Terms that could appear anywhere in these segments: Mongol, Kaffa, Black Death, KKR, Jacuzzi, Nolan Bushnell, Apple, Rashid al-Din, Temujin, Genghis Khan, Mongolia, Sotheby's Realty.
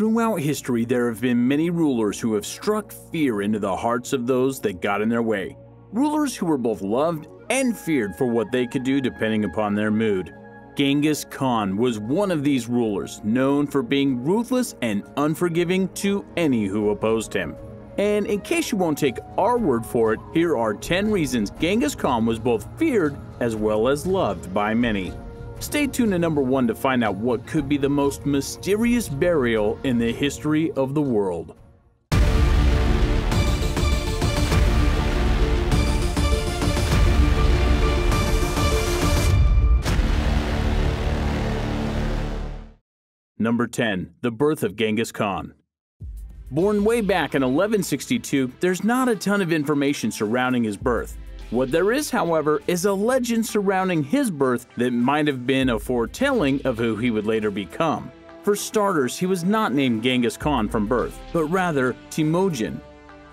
Throughout history, there have been many rulers who have struck fear into the hearts of those that got in their way. Rulers who were both loved and feared for what they could do depending upon their mood. Genghis Khan was one of these rulers, known for being ruthless and unforgiving to any who opposed him. And in case you won't take our word for it, here are 10 reasons Genghis Khan was both feared as well as loved by many. Stay tuned to number 1 to find out what could be the most mysterious burial in the history of the world. Number 10. The birth of Genghis Khan. Born way back in 1162, there's not a ton of information surrounding his birth. What there is, however, is a legend surrounding his birth that might have been a foretelling of who he would later become. For starters, he was not named Genghis Khan from birth, but rather Temujin.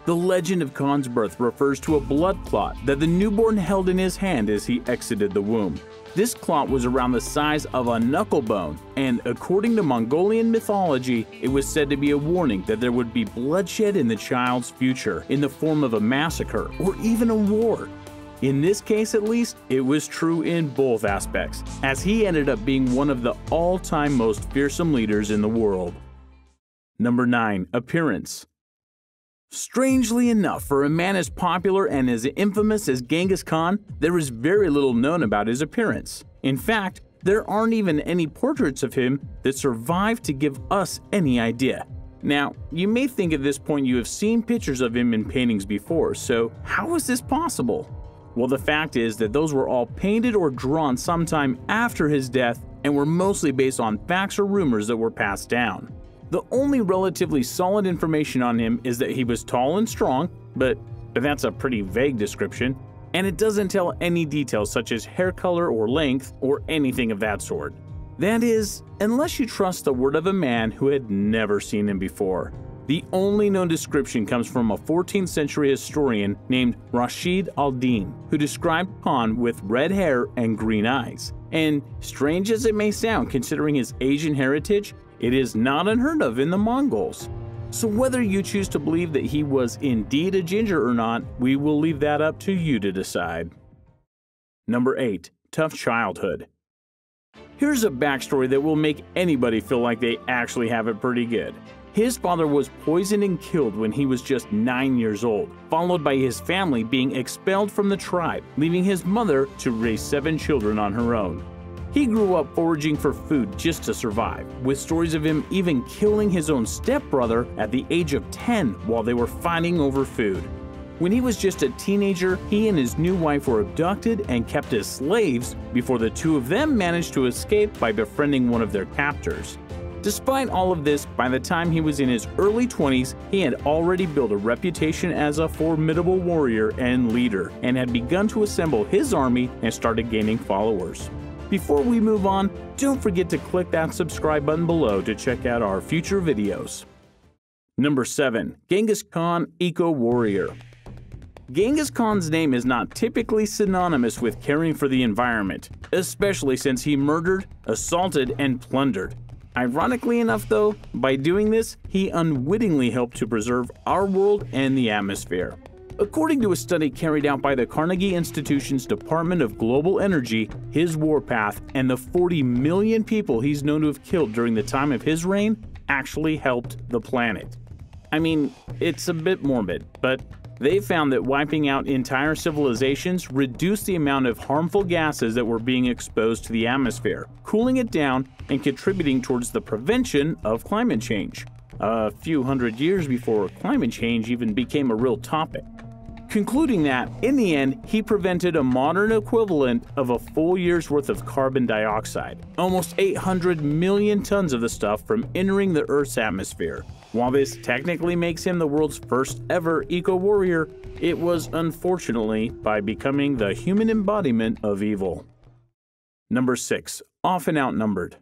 The legend of Khan's birth refers to a blood clot that the newborn held in his hand as he exited the womb. This clot was around the size of a knuckle bone, and according to Mongolian mythology, it was said to be a warning that there would be bloodshed in the child's future in the form of a massacre or even a war. In this case at least, it was true in both aspects, as he ended up being one of the all-time most fearsome leaders in the world. Number 9. Appearance. Strangely enough, for a man as popular and as infamous as Genghis Khan, there is very little known about his appearance. In fact, there aren't even any portraits of him that survive to give us any idea. Now, you may think at this point you have seen pictures of him in paintings before, so how is this possible? Well, the fact is that those were all painted or drawn sometime after his death and were mostly based on facts or rumors that were passed down. The only relatively solid information on him is that he was tall and strong, but that's a pretty vague description, and it doesn't tell any details such as hair color or length or anything of that sort. That is, unless you trust the word of a man who had never seen him before. The only known description comes from a 14th century historian named Rashid al-Din, who described Khan with red hair and green eyes. And strange as it may sound considering his Asian heritage, it is not unheard of in the Mongols. So whether you choose to believe that he was indeed a ginger or not, we will leave that up to you to decide. Number 8. Tough childhood. Here's a backstory that will make anybody feel like they actually have it pretty good. His father was poisoned and killed when he was just 9 years old, followed by his family being expelled from the tribe, leaving his mother to raise 7 children on her own. He grew up foraging for food just to survive, with stories of him even killing his own stepbrother at the age of 10 while they were fighting over food. When he was just a teenager, he and his new wife were abducted and kept as slaves before the two of them managed to escape by befriending one of their captors. Despite all of this, by the time he was in his early 20s, he had already built a reputation as a formidable warrior and leader, and had begun to assemble his army and started gaining followers. Before we move on, don't forget to click that subscribe button below to check out our future videos. Number 7. Genghis Khan, Eco-Warrior. Genghis Khan's name is not typically synonymous with caring for the environment, especially since he murdered, assaulted, and plundered. Ironically enough though, by doing this, he unwittingly helped to preserve our world and the atmosphere. According to a study carried out by the Carnegie Institution's Department of Global Energy, his warpath and the 40 million people he's known to have killed during the time of his reign actually helped the planet. I mean, it's a bit morbid, but they found that wiping out entire civilizations reduced the amount of harmful gases that were being exposed to the atmosphere, cooling it down and contributing towards the prevention of climate change, a few hundred years before climate change even became a real topic. Concluding that, in the end, he prevented a modern equivalent of a full year's worth of carbon dioxide, almost 800 million tons of the stuff from entering the Earth's atmosphere. While this technically makes him the world's first ever eco-warrior, it was unfortunately by becoming the human embodiment of evil. Number 6. Often outnumbered.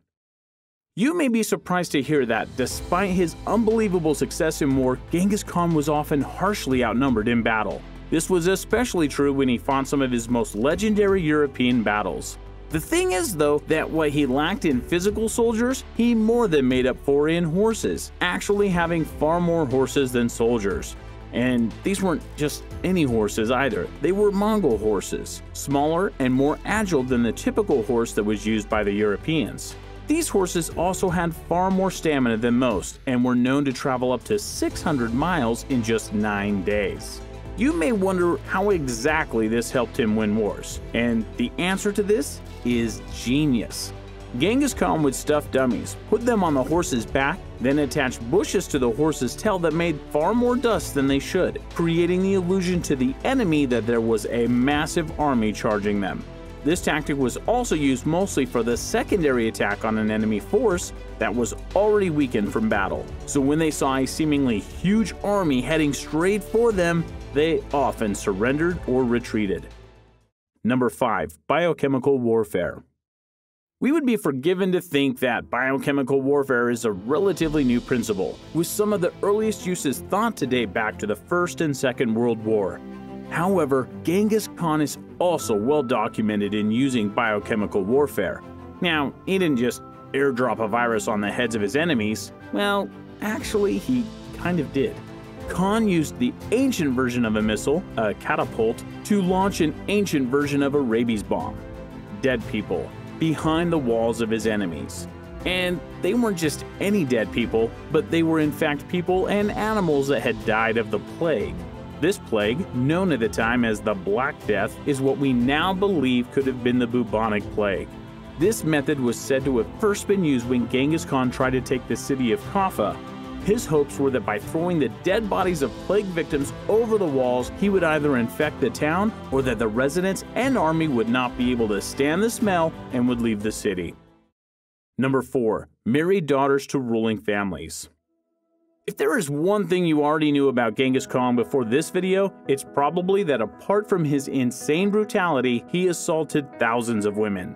You may be surprised to hear that, despite his unbelievable success in war, Genghis Khan was often harshly outnumbered in battle. This was especially true when he fought some of his most legendary European battles. The thing is, though, that what he lacked in physical soldiers, he more than made up for in horses, actually having far more horses than soldiers. And these weren't just any horses either. They were Mongol horses, smaller and more agile than the typical horse that was used by the Europeans. These horses also had far more stamina than most and were known to travel up to 600 miles in just 9 days. You may wonder how exactly this helped him win wars, and the answer to this is genius. Genghis Khan would stuff dummies, put them on the horse's back, then attach bushes to the horse's tail that made far more dust than they should, creating the illusion to the enemy that there was a massive army charging them. This tactic was also used mostly for the secondary attack on an enemy force that was already weakened from battle. So when they saw a seemingly huge army heading straight for them, they often surrendered or retreated. Number 5. Biochemical warfare. We would be forgiven to think that biochemical warfare is a relatively new principle, with some of the earliest uses thought to date back to the First and Second World War. However, Genghis Khan is also well documented in using biochemical warfare. Now, he didn't just airdrop a virus on the heads of his enemies. Well, actually, he kind of did. Khan used the ancient version of a missile, a catapult, to launch an ancient version of a rabies bomb. Dead people behind the walls of his enemies. And they weren't just any dead people, but they were in fact people and animals that had died of the plague. This plague, known at the time as the Black Death, is what we now believe could have been the bubonic plague. This method was said to have first been used when Genghis Khan tried to take the city of Kaffa. His hopes were that by throwing the dead bodies of plague victims over the walls, he would either infect the town or that the residents and army would not be able to stand the smell and would leave the city. Number 4. Married daughters to ruling families. If there is one thing you already knew about Genghis Khan before this video, it's probably that apart from his insane brutality, he assaulted thousands of women.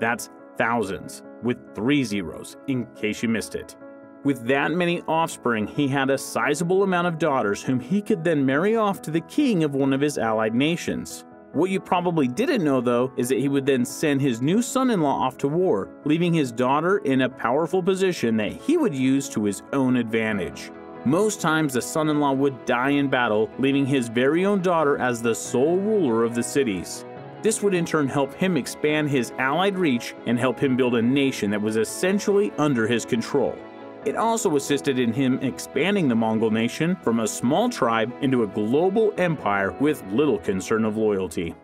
That's thousands, with 3 zeros, in case you missed it. With that many offspring, he had a sizable amount of daughters whom he could then marry off to the king of one of his allied nations. What you probably didn't know, though, is that he would then send his new son-in-law off to war, leaving his daughter in a powerful position that he would use to his own advantage. Most times, the son-in-law would die in battle, leaving his very own daughter as the sole ruler of the cities. This would in turn help him expand his allied reach and help him build a nation that was essentially under his control. It also assisted in him expanding the Mongol nation from a small tribe into a global empire with little concern of loyalty.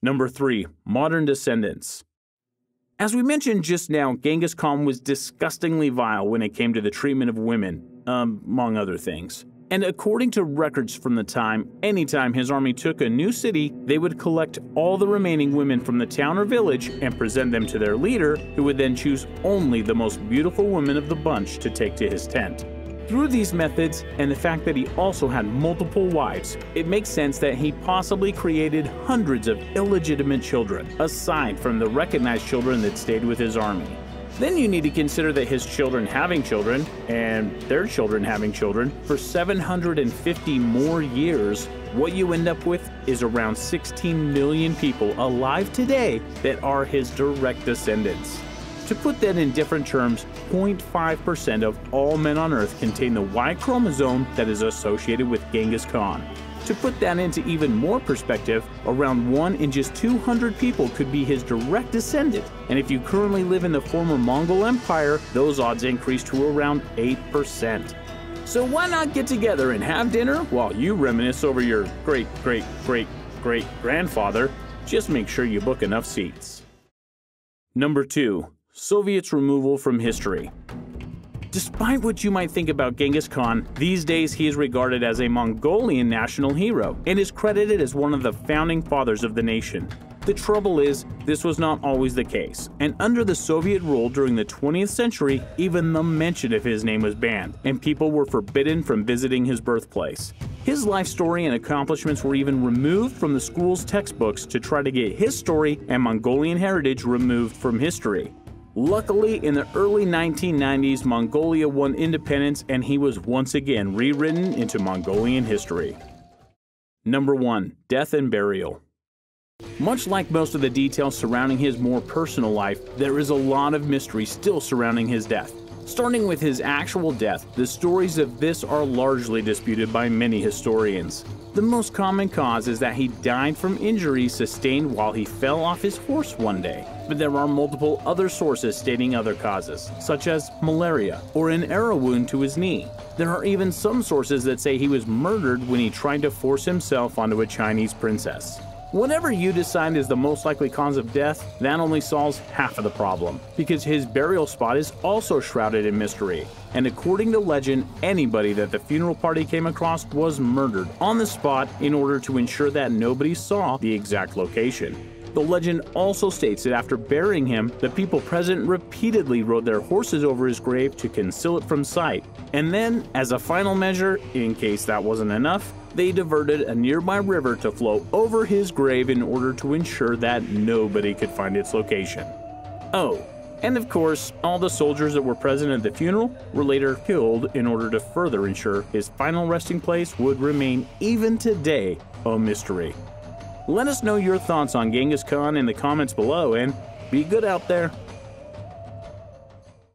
Number 3. Modern descendants. As we mentioned just now, Genghis Khan was disgustingly vile when it came to the treatment of women, among other things. And according to records from the time, anytime his army took a new city, they would collect all the remaining women from the town or village and present them to their leader, who would then choose only the most beautiful women of the bunch to take to his tent. Through these methods, and the fact that he also had multiple wives, it makes sense that he possibly created hundreds of illegitimate children, aside from the recognized children that stayed with his army. Then you need to consider that his children having children, and their children having children, for 750 more years, what you end up with is around 16 million people alive today that are his direct descendants. To put that in different terms, 0.5% of all men on Earth contain the Y chromosome that is associated with Genghis Khan. To put that into even more perspective, around 1 in just 200 people could be his direct descendant, and if you currently live in the former Mongol Empire, those odds increase to around 8%. So why not get together and have dinner while you reminisce over your great-great-great-great-grandfather? Just make sure you book enough seats. Number 2. Soviets' removal from history. Despite what you might think about Genghis Khan, these days he is regarded as a Mongolian national hero and is credited as one of the founding fathers of the nation. The trouble is, this was not always the case, and under the Soviet rule during the 20th century, even the mention of his name was banned, and people were forbidden from visiting his birthplace. His life story and accomplishments were even removed from the school's textbooks to try to get his story and Mongolian heritage removed from history. Luckily, in the early 1990s, Mongolia won independence and he was once again rewritten into Mongolian history. Number 1. Death and burial. Much like most of the details surrounding his more personal life, there is a lot of mystery still surrounding his death. Starting with his actual death, the stories of this are largely disputed by many historians. The most common cause is that he died from injuries sustained while he fell off his horse one day, but there are multiple other sources stating other causes, such as malaria or an arrow wound to his knee. There are even some sources that say he was murdered when he tried to force himself onto a Chinese princess. Whatever you decide is the most likely cause of death, that only solves half of the problem, because his burial spot is also shrouded in mystery, and according to legend, anybody that the funeral party came across was murdered on the spot in order to ensure that nobody saw the exact location. The legend also states that after burying him, the people present repeatedly rode their horses over his grave to conceal it from sight, and then, as a final measure, in case that wasn't enough, they diverted a nearby river to flow over his grave in order to ensure that nobody could find its location. Oh, and of course, all the soldiers that were present at the funeral were later killed in order to further ensure his final resting place would remain, even today, a mystery. Let us know your thoughts on Genghis Khan in the comments below, and be good out there.